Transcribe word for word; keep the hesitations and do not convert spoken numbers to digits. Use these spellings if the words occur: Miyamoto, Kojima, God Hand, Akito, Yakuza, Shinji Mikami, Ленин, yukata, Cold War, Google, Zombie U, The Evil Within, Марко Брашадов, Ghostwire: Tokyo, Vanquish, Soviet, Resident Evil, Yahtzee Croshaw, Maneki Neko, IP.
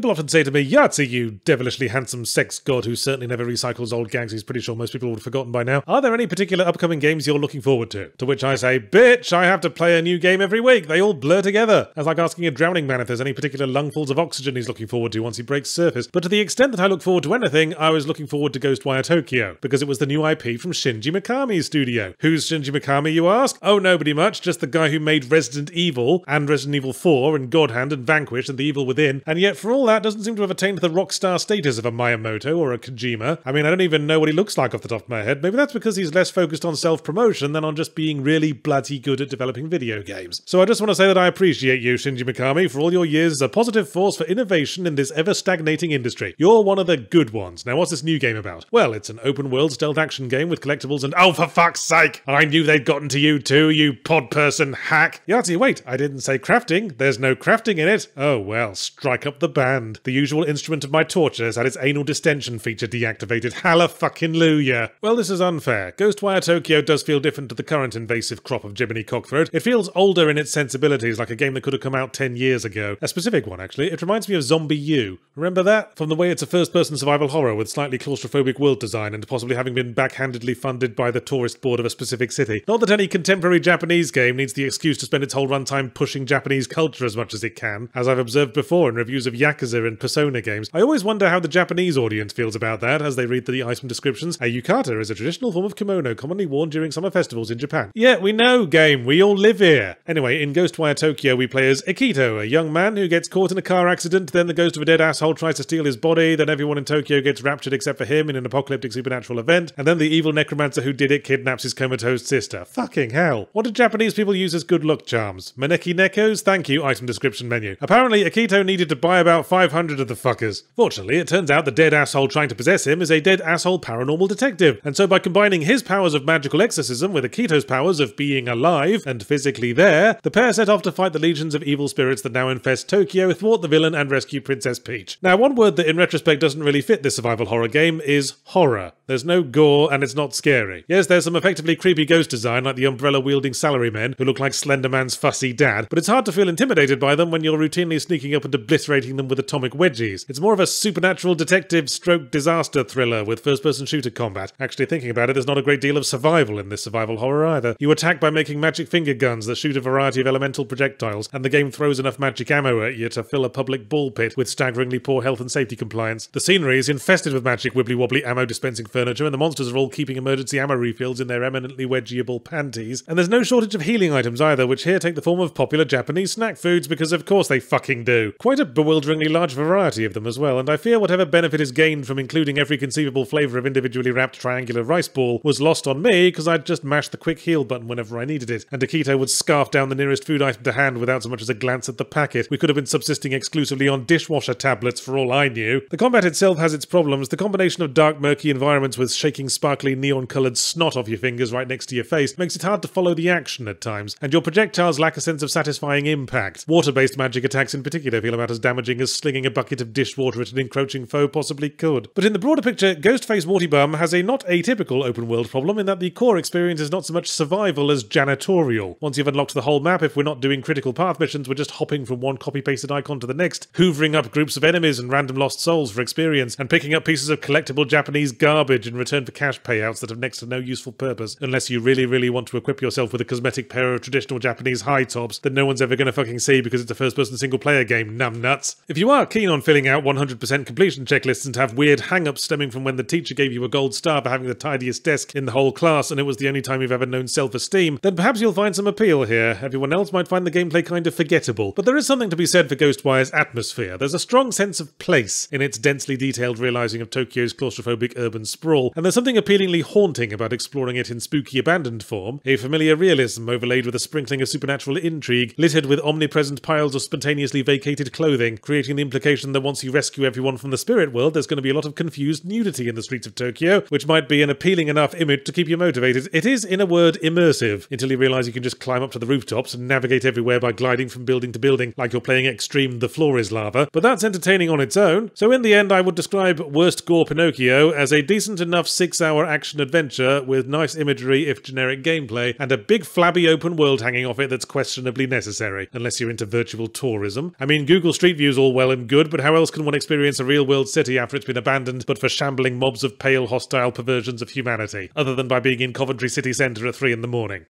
People often say to me, Yahtzee, you devilishly handsome sex god who certainly never recycles old gags he's pretty sure most people would have forgotten by now, are there any particular upcoming games you're looking forward to? To which I say, bitch, I have to play a new game every week. They all blur together. That's like asking a drowning man if there's any particular lungfuls of oxygen he's looking forward to once he breaks surface. But to the extent that I look forward to anything, I was looking forward to Ghostwire Tokyo, because it was the new I P from Shinji Mikami's studio. Who's Shinji Mikami, you ask? Oh, nobody much, just the guy who made Resident Evil, and Resident Evil four, and God Hand, and Vanquish, and The Evil Within, and yet for all that doesn't seem to have attained the rock star status of a Miyamoto or a Kojima. I mean, I don't even know what he looks like off the top of my head. Maybe that's because he's less focused on self-promotion than on just being really bloody good at developing video games. So I just want to say that I appreciate you, Shinji Mikami, for all your years as a positive force for innovation in this ever-stagnating industry. You're one of the good ones. Now, what's this new game about? Well, it's an open-world stealth action game with collectibles and— oh, for fuck's sake! I knew they'd gotten to you too, you pod person hack! Yahtzee, wait, I didn't say crafting. There's no crafting in it. Oh well, strike up the band. The usual instrument of my torture has had its anal distension feature deactivated. Hallelujah. Well, this is unfair. Ghostwire Tokyo does feel different to the current invasive crop of Jiminy Cockthroat. It feels older in its sensibilities, like a game that could have come out ten years ago. A specific one, actually. It reminds me of Zombie U. Remember that? From the way it's a first-person survival horror with slightly claustrophobic world design and possibly having been backhandedly funded by the tourist board of a specific city. Not that any contemporary Japanese game needs the excuse to spend its whole runtime pushing Japanese culture as much as it can, as I've observed before in reviews of Yakuza and Persona games. I always wonder how the Japanese audience feels about that as they read the item descriptions. A yukata is a traditional form of kimono commonly worn during summer festivals in Japan. Yeah, we know, game, we all live here. Anyway, in Ghostwire Tokyo we play as Akito, a young man who gets caught in a car accident, then the ghost of a dead asshole tries to steal his body, then everyone in Tokyo gets raptured except for him in an apocalyptic supernatural event, and then the evil necromancer who did it kidnaps his comatose sister. Fucking hell. What do Japanese people use as good luck charms? Maneki Nekos? Thank you, item description menu. Apparently, Akito needed to buy about five hundred of the fuckers. Fortunately, it turns out the dead asshole trying to possess him is a dead asshole paranormal detective, and so by combining his powers of magical exorcism with Akito's powers of being alive and physically there, the pair set off to fight the legions of evil spirits that now infest Tokyo, thwart the villain, and rescue Princess Peach. Now, one word that in retrospect doesn't really fit this survival horror game is horror. There's no gore, and it's not scary. Yes, there's some effectively creepy ghost design, like the umbrella-wielding salarymen who look like Slender Man's fussy dad, but it's hard to feel intimidated by them when you're routinely sneaking up and obliterating them with atomic wedgies. It's more of a supernatural detective stroke disaster thriller with first-person shooter combat. Actually, thinking about it, there's not a great deal of survival in this survival horror either. You attack by making magic finger guns that shoot a variety of elemental projectiles, and the game throws enough magic ammo at you to fill a public ball pit with staggeringly poor health and safety compliance. The scenery is infested with magic wibbly-wobbly ammo-dispensing furniture, and the monsters are all keeping emergency ammo refills in their eminently wedgieable panties. And there's no shortage of healing items either, which here take the form of popular Japanese snack foods, because of course they fucking do. Quite a bewilderingly large variety of them as well, and I fear whatever benefit is gained from including every conceivable flavour of individually wrapped triangular rice ball was lost on me, because I'd just mash the quick heal button whenever I needed it, and Akito would scarf down the nearest food item to hand without so much as a glance at the packet. We could have been subsisting exclusively on dishwasher tablets for all I knew. The combat itself has its problems. The combination of dark, murky environments with shaking, sparkly, neon-coloured snot off your fingers right next to your face makes it hard to follow the action at times, and your projectiles lack a sense of satisfying impact. Water-based magic attacks in particular feel about as damaging as slinging a bucket of dishwater at an encroaching foe possibly could. But in the broader picture, Ghostface Wartybum has a not atypical open-world problem in that the core experience is not so much survival as janitorial. Once you've unlocked the whole map, if we're not doing critical path missions, we're just hopping from one copy-pasted icon to the next, hoovering up groups of enemies and random lost souls for experience, and picking up pieces of collectible Japanese garbage in return for cash payouts that have next to no useful purpose, unless you really, really want to equip yourself with a cosmetic pair of traditional Japanese high tops that no one's ever gonna fucking see because it's a first-person single-player game, numbnuts. If you are keen on filling out one hundred percent completion checklists and have weird hang-ups stemming from when the teacher gave you a gold star for having the tidiest desk in the whole class and it was the only time you've ever known self-esteem, then perhaps you'll find some appeal here. Everyone else might find the gameplay kind of forgettable, but there is something to be said for Ghostwire's atmosphere. There's a strong sense of place in its densely detailed realising of Tokyo's claustrophobic urban sprawl, and there's something appealingly haunting about exploring it in spooky abandoned form, a familiar realism overlaid with a sprinkling of supernatural intrigue, littered with omnipresent piles of spontaneously vacated clothing, creating the implication that once you rescue everyone from the spirit world, there's going to be a lot of confused nudity in the streets of Tokyo, which might be an appealing enough image to keep you motivated. It is, in a word, immersive, until you realise you can just climb up to the rooftops and navigate everywhere by gliding from building to building like you're playing Extreme The Floor Is Lava, but that's entertaining on its own. So in the end, I would describe Worst Gore Pinocchio as a decent enough six-hour action-adventure with nice imagery if generic gameplay, and a big flabby open world hanging off it that's questionably necessary, unless you're into virtual tourism. I mean, Google Street View's all well well and good, but how else can one experience a real-world city after it's been abandoned but for shambling mobs of pale, hostile perversions of humanity, other than by being in Coventry city centre at three in the morning?